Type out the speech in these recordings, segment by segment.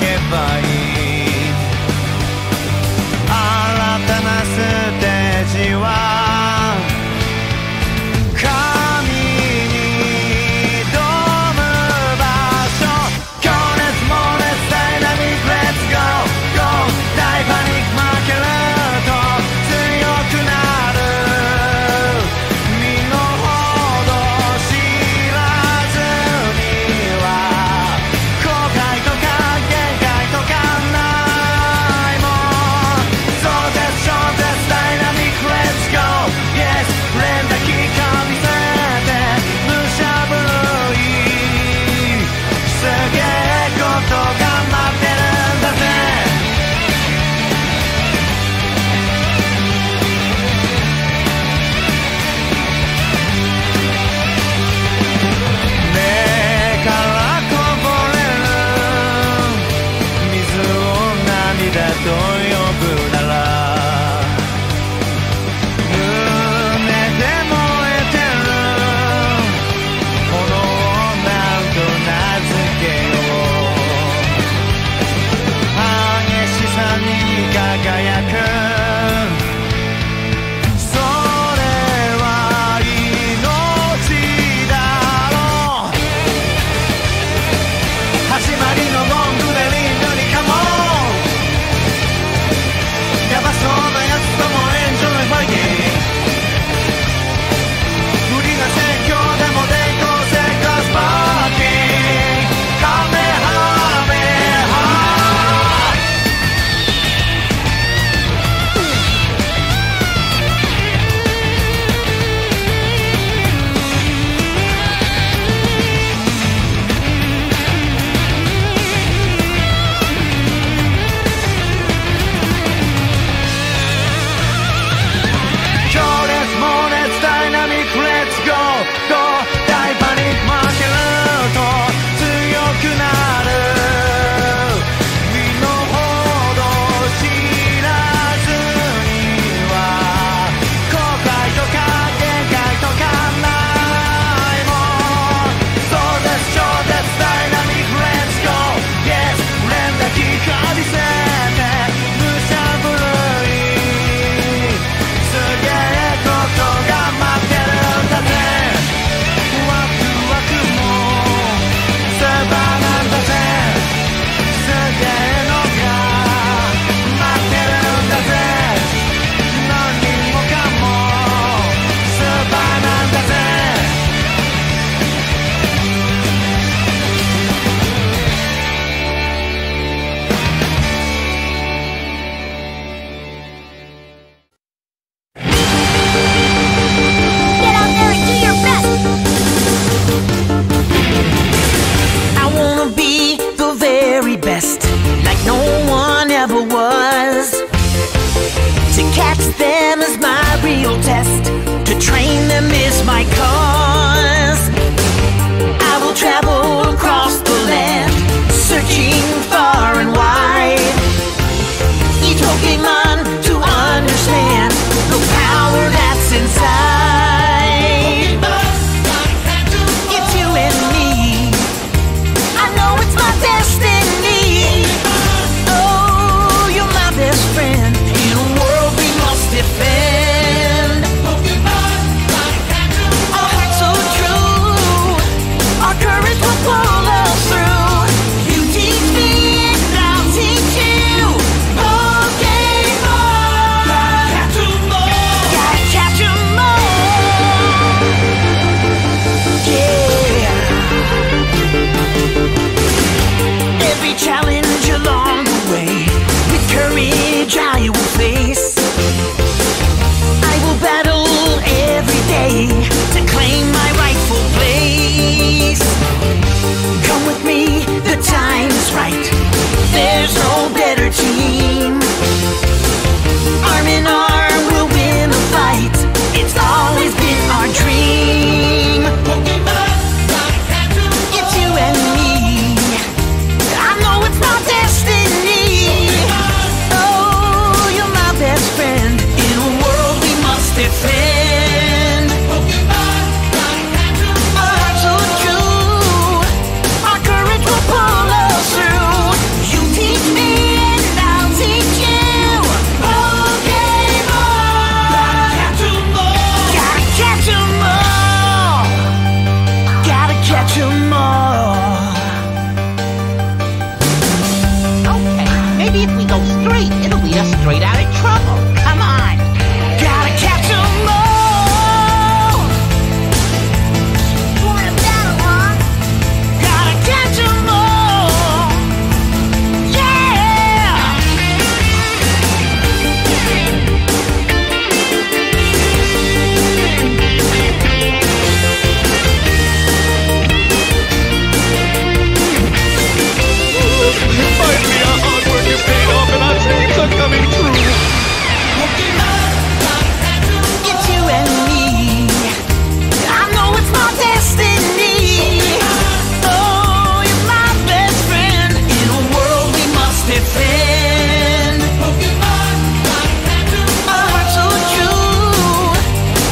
けばいい。新たなステージは神に挑む場所。 Coolness, Moolness, Dynamic, Let's Go Go。 大パニック負けると強くなる。身の程知らずには後悔とか限界とかないもん。そうです、そうです、ダイナミック Let's Go Yes。 連打機かみせてむしゃぶり、すげえことが待ってるんだぜ。目からこぼれる水を涙と呼ぶなら、胸で燃えてる炎をなんと名付けよう。激しさに輝くそれは命だろう。始まりのロングでリングにかもヤバそうなやつともエンジョイファイティング。無理な説教でも電光石火スパーキングカメハメハ。強烈猛烈ダイナミック Let's go go。 大パニック負けると強くなる。身の程知らずには後悔とか限界とかないもん。そうです、そうです、ダイナミック Let's go Yes。 連打機かみせてむしゃぶるい、すげえことが待ってるんだぜ。ワクワクもスーパーなんだぜ。すげえのが待ってるんだぜ。何もかもスーパーなんだぜ。Get out there and do your best. I wanna be the very best, like no one ever was. To catch them is my real test, to train them is my cause. I will travel across the land, searching far and wide. Each Pokemon to understand the power that's inside. It's you and me. I know it's my destiny. Oh, you're my best friend. In a world we must defend. Our hearts so true. Our courage will pull us through. You teach me and I'll teach you. Pokemon. Gotta capture 'em all. Yeah. Every challenge along the way, with courage I will face. straight out of trouble. Come on, gotta catch 'em all. Point 'em down, Mom. Gotta catch 'em all. Yeah. Finally, our hard work is paid off, and our dreams are coming true. It's you and me. I know it's my destiny. Oh, you're my best friend. In a world we must defend. Our hearts are true.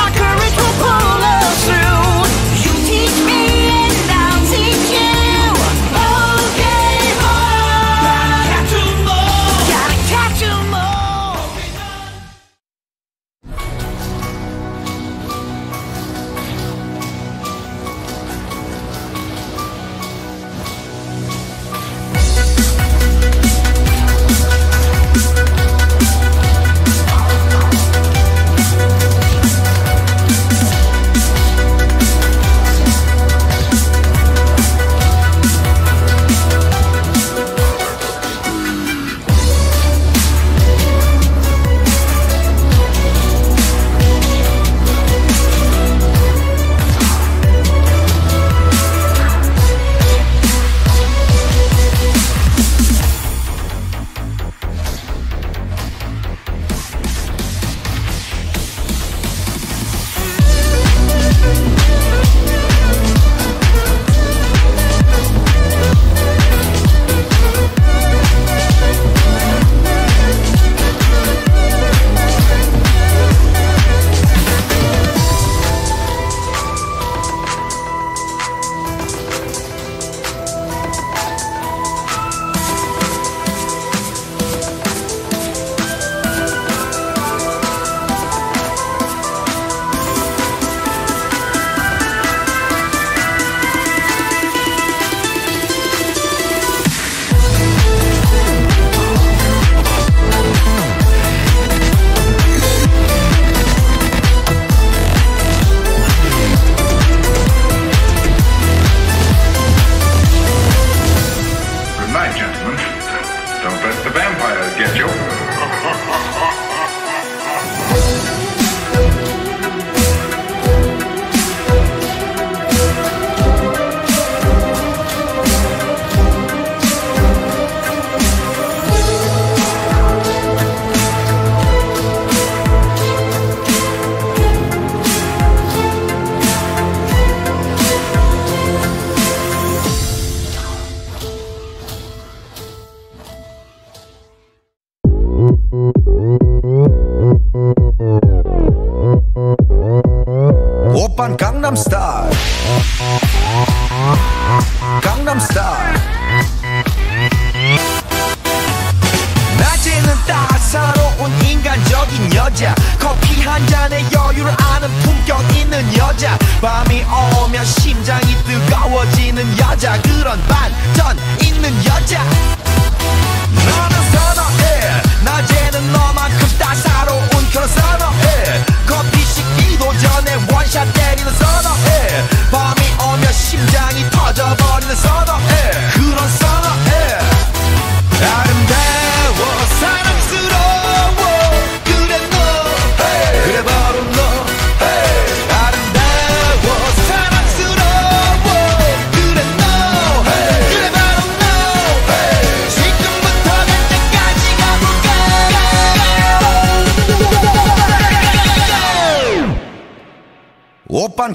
Our courage will pull us through. You teach me and I'll teach you. Okay, Mom. Gotta catch 'em all. Gotta catch 'em all.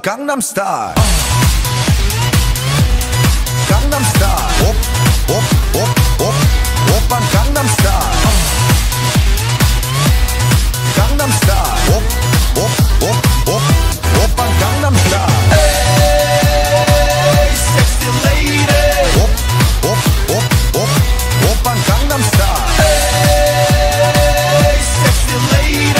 강남스타일 강남스타일 오빤 강남스타일 강남스타일 오빤 강남스타일 에이 섹시 레이디 오빤 강남스타일 에이 섹시 레이디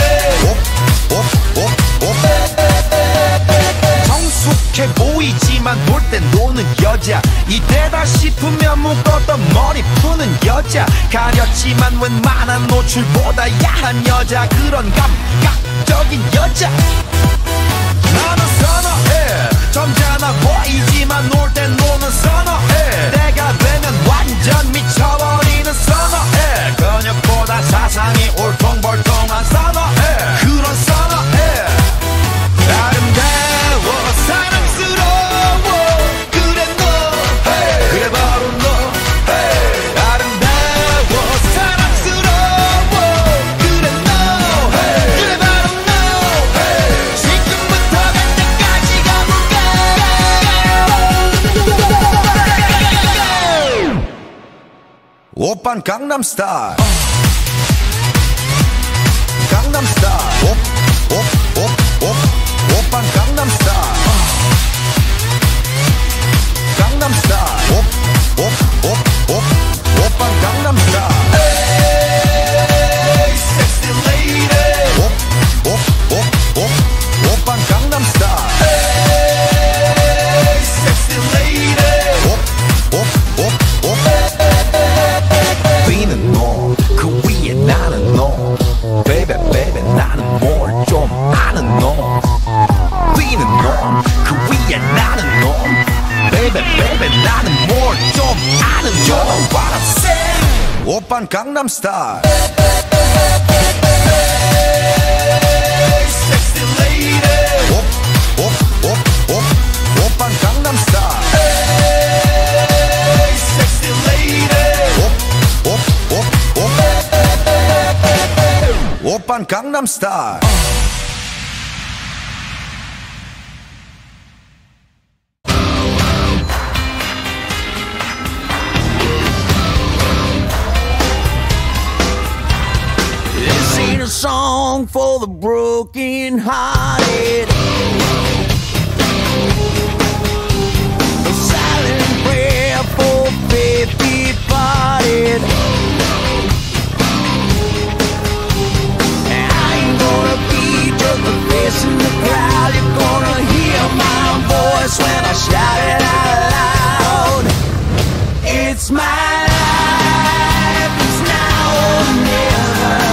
익숙해 보이지만 놀 땐 노는 여자 이때다 싶으면 묶었던 머리 푸는 여자 가렸지만 웬만한 노출 연출보다 야한 여자, 그런 감각적인 여자 나는 선호해. 점잖아 보이지만 놀 땐 노는 선호해. 내가 되면 완전 미쳐버리는 선호해. 근육보다 사상이 울퉁불퉁한 선호해. 그런 선호해. 아름다워 사랑스러워 그래 너 hey. 그래 바로 너 hey. 아름다워 사랑스러워 그래 너 hey. 그래 바로 너 hey. 지금부터 갈 때까지가 뭘까. 오빤 강남스타일 강남스타일 오빤 강남스타일 강남스타일 오빤 강남스타일 에이 섹시 레이디 오빤 강남스타일 에이 섹시 레이디 비는 너 그 위에 나는 너 베베 베베 나는 뭘 좀 아는 너 뛰는 놈 그 위에 나는 놈 베베 베베 나는 뭘 좀 아는 놈. You know what I'm saying. 오빤 강남스타일 Sexy lady 오빤 강남스타일 Sexy lady 오빤 강남스타일. Song for the broken hearted, a silent prayer for faith departed. I ain't gonna be just a face in the crowd. You're gonna hear my voice when I shout it out loud. It's my life, it's now or never.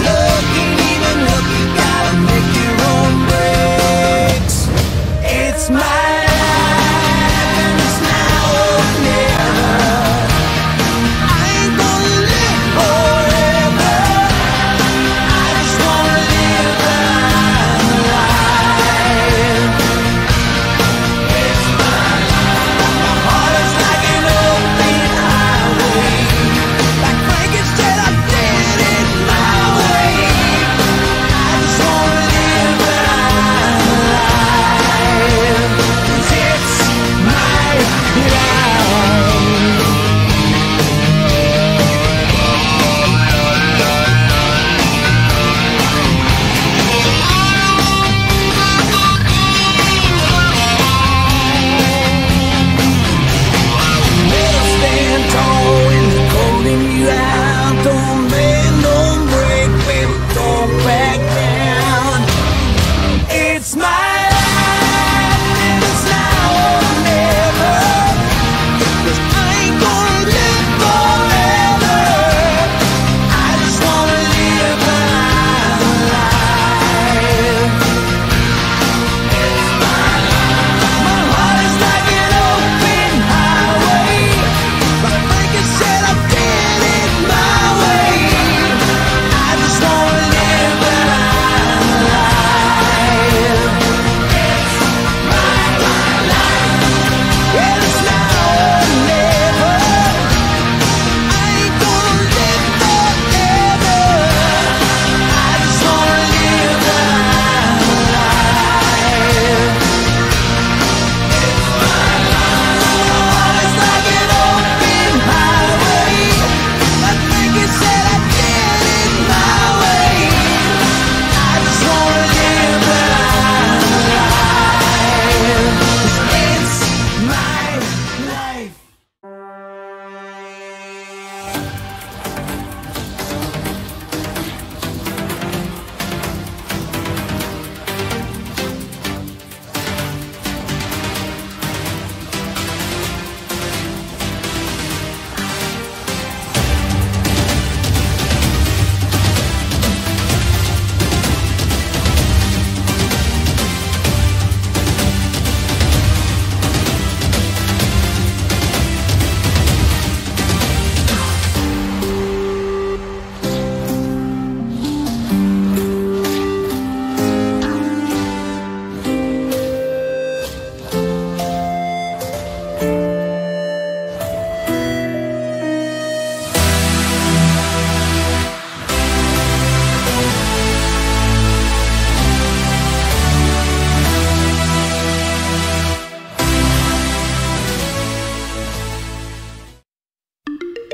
Look, even look, you gotta make your own breaks.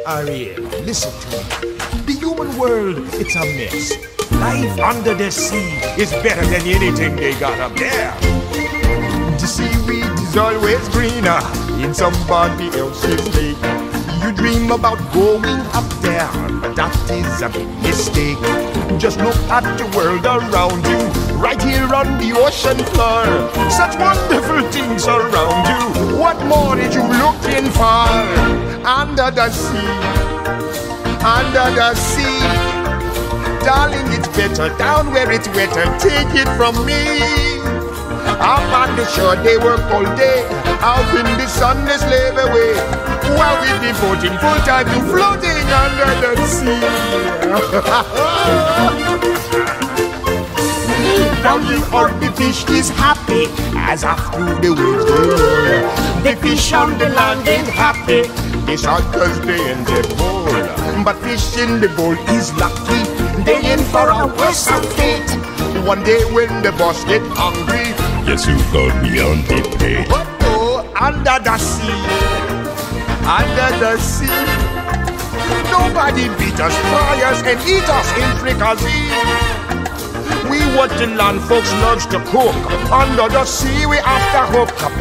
Ariel, listen to me. The human world, it's a mess. Life under the sea is better than anything they got up there. The seaweed is always greener in somebody else's lake. You dream about going up there, but that is a big mistake. Just look at the world around you, right here on the ocean floor. Such wonderful things around you. What more is you looking for? Under the sea, under the sea. Darling, it's better down where it's wetter. Take it from me. Up on the shore they work all day, out in the sun they slave away, while we devoting full time to floating under the sea. Down the orb the fish is happy, as off through the waves they roll. The fish on the land ain't happy, they shout 'cause they in the bowl. But fish in the bowl is lucky, they in for a worse of fate. One day when the boss get hungry, yes, you got me on the play. Oh, under the sea, under the sea. Nobody beat us, fry us and eat us in fricassee. We what the land folks loves to cook. Under the sea we have to hook up.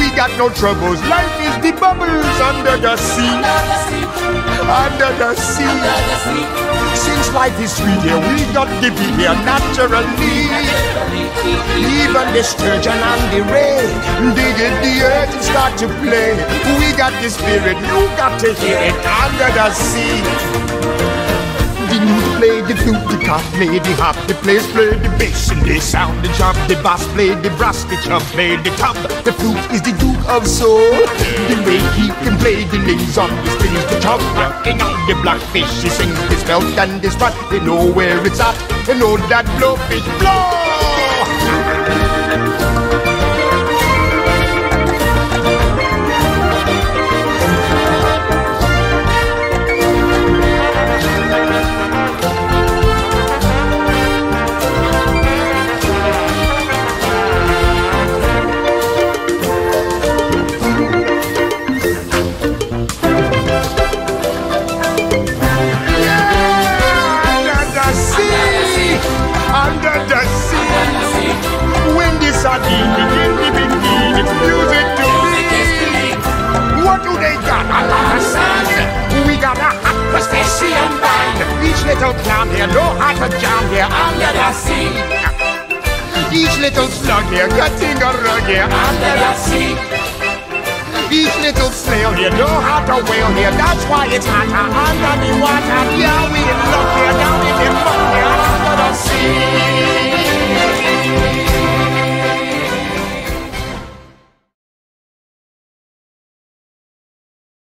We got no troubles, life is the bubbles under the sea. Under the sea, under the sea. Since life is sweet here, we got to be here naturally. Even the sturgeon and the ray dig in the earth and start to play. We got the spirit, you got to hear it under the sea. The new play the flute, the cop play the hop, the players play the bass and they sound the chop, the bass play the brass, the chop play the top. The flute is the duke of soul. The way he can play the names on the strings, the chop rocking on the blackfish. He sings the smelt and the spot. They know where it's at. They know that blowfish blow. Little clown here, no heart to jam here under the sea. Each little slug here, cutting a rug here under the sea. Each little snail here, no heart to wail here. That's why it's hotter under the water. Yeah, we're lucky, down in the